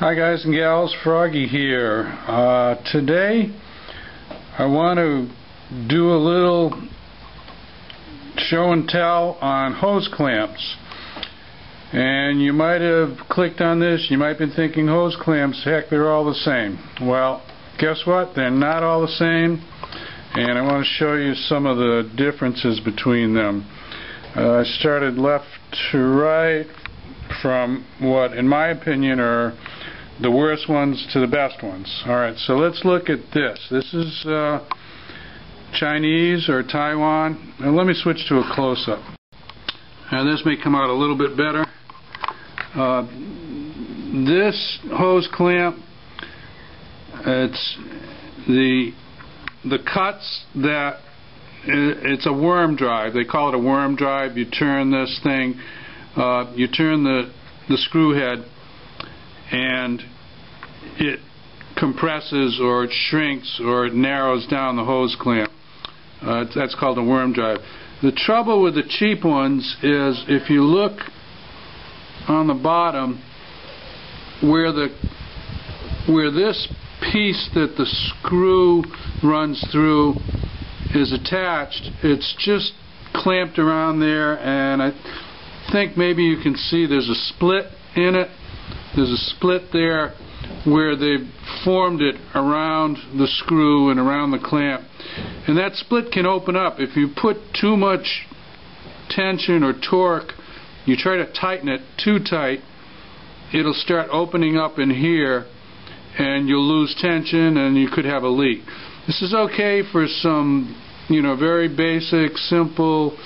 Hi guys and gals, Froggy here. Today I want to do a little show and tell on hose clamps. And you might have clicked on this, you might have been thinking hose clamps, heck, they're all the same. Well, guess what? They're not all the same, and I want to show you some of the differences between them. I started left to right from what, in my opinion, are the worst ones to the best ones. Alright, so let's look at this. This is Chinese or Taiwan. And let me switch to a close-up. Now this may come out a little bit better. This hose clamp, it's the cuts that it's a worm drive. They call it a worm drive. You turn this thing, you turn the screw head and it compresses or it shrinks or it narrows down the hose clamp. That's called a worm drive. The trouble with the cheap ones is if you look on the bottom where this piece that the screw runs through is attached, it's just clamped around there, and I think maybe you can see there's a split in it. There's a split there where they've formed it around the screw and around the clamp, and that split can open up. If you put too much tension or torque, you try to tighten it too tight, it'll start opening up in here and you'll lose tension and you could have a leak. This is okay for some, you know, very basic, simple,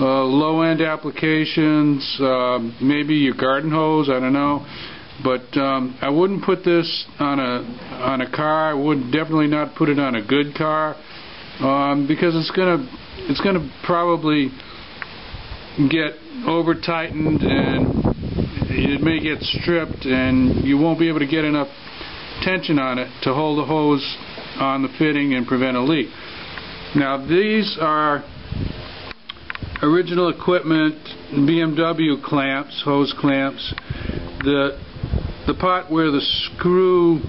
low-end applications, maybe your garden hose, I don't know. But I wouldn't put this on a car. I would definitely not put it on a good car, because it's gonna probably get over tightened and it may get stripped, and you won't be able to get enough tension on it to hold the hose on the fitting and prevent a leak. Now these are original equipment BMW clamps, hose clamps. The part where the screw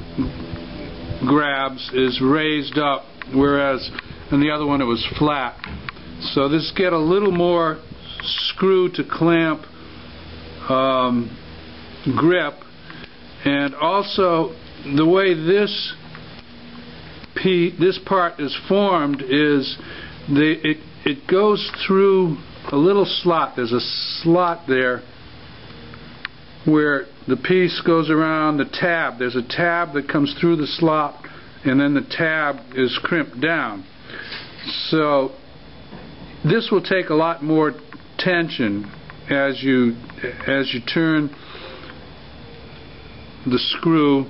grabs is raised up, whereas in the other one it was flat. So this get a little more screw to clamp grip, and also the way this part is formed is it goes through a little slot. There's a slot there where the piece goes around the tab. There's a tab that comes through the slot, and then the tab is crimped down. So this will take a lot more tension as you turn the screw.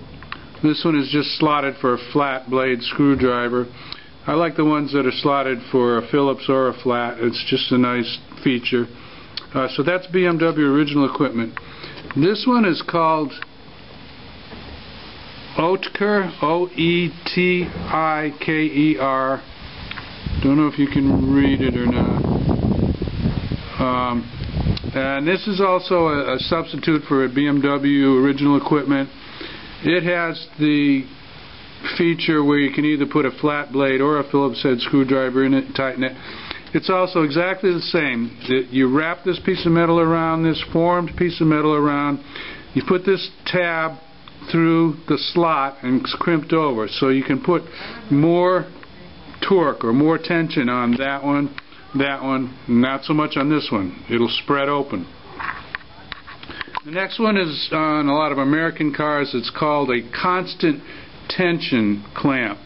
This one is just slotted for a flat blade screwdriver. I like the ones that are slotted for a Phillips or a flat. It's just a nice feature. So that's BMW original equipment. This one is called Oetiker, O-E-T-I-K-E-R. Don't know if you can read it or not. And this is also a substitute for a BMW original equipment. It has the feature where you can either put a flat blade or a Phillips head screwdriver in it and tighten it. It's also exactly the same. You wrap this piece of metal around, this formed piece of metal around, you put this tab through the slot and it's crimped over, so you can put more torque or more tension on that one, not so much on this one. It'll spread open. The next one is on a lot of American cars. It's called a constant tension clamp.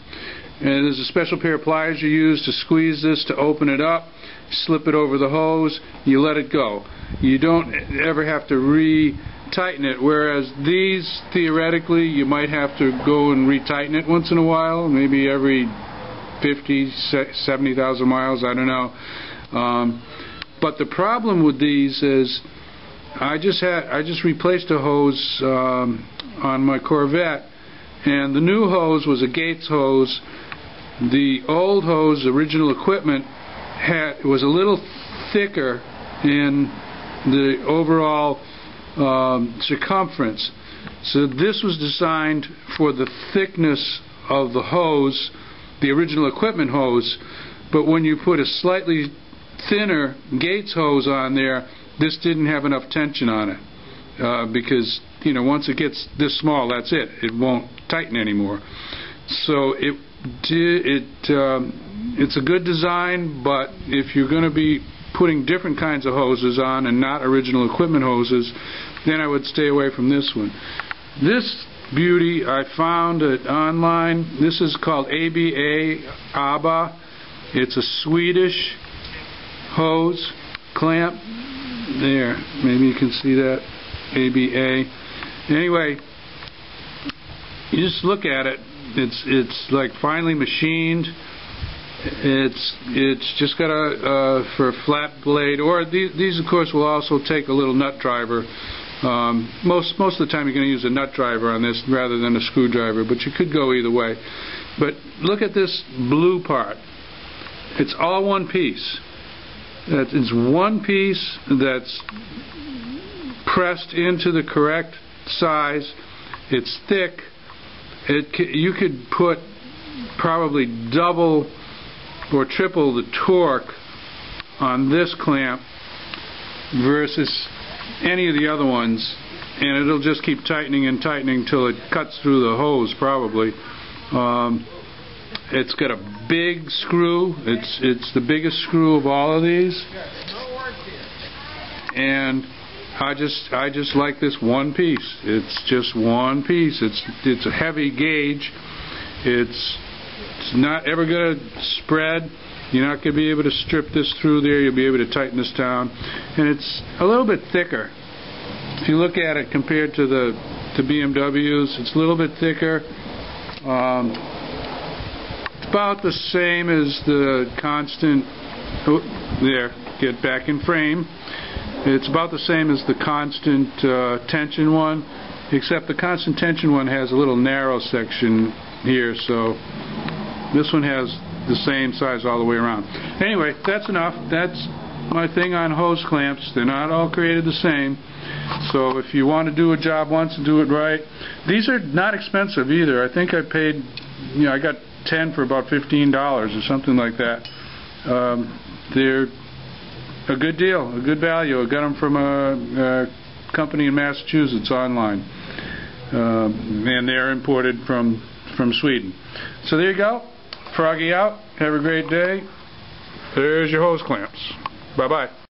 And there's a special pair of pliers you use to squeeze this to open it up, slip it over the hose, you let it go. You don't ever have to re-tighten it, whereas these, theoretically, you might have to go and re-tighten it once in a while, maybe every 50, 70,000 miles, I don't know. But the problem with these is I just replaced a hose on my Corvette, and the new hose was a Gates hose. The old hose, original equipment, was a little thicker in the overall circumference. So this was designed for the thickness of the hose, the original equipment hose, but when you put a slightly thinner Gates hose on there, this didn't have enough tension on it because, you know, once it gets this small, that's it. It won't tighten anymore. So it's a good design, but if you're going to be putting different kinds of hoses on and not original equipment hoses, then I would stay away from this one. This beauty I found it online. This is called ABA. It's a Swedish hose clamp. There, maybe you can see that, ABA. Anyway, you just look at it. It's like finely machined. It's just got a for a flat blade, or these of course will also take a little nut driver. Most of the time you're going to use a nut driver on this rather than a screwdriver, but you could go either way. But look at this blue part. It's all one piece. It's one piece that's pressed into the correct size. It's thick. You could put probably double or triple the torque on this clamp versus any of the other ones, and it'll just keep tightening and tightening till it cuts through the hose probably. It's got a big screw. It's the biggest screw of all of these, and I just like this one piece. It's just one piece. It's a heavy gauge. It's not ever going to spread. You're not going to be able to strip this through there. You'll be able to tighten this down, and it's a little bit thicker. If you look at it compared to the BMWs, it's a little bit thicker. About the same as the constant. Oh, there, get back in frame. It's about the same as the constant tension one, except the constant tension one has a little narrow section here, so this one has the same size all the way around. Anyway, that's enough. That's my thing on hose clamps. They're not all created the same, so if you want to do a job once and do it right. These are not expensive either. I think I paid, you know, I got 10 for about $15 or something like that. They're a good deal, a good value. I got them from a company in Massachusetts online, and they're imported from Sweden. So there you go. Froggy out. Have a great day. There's your hose clamps. Bye-bye.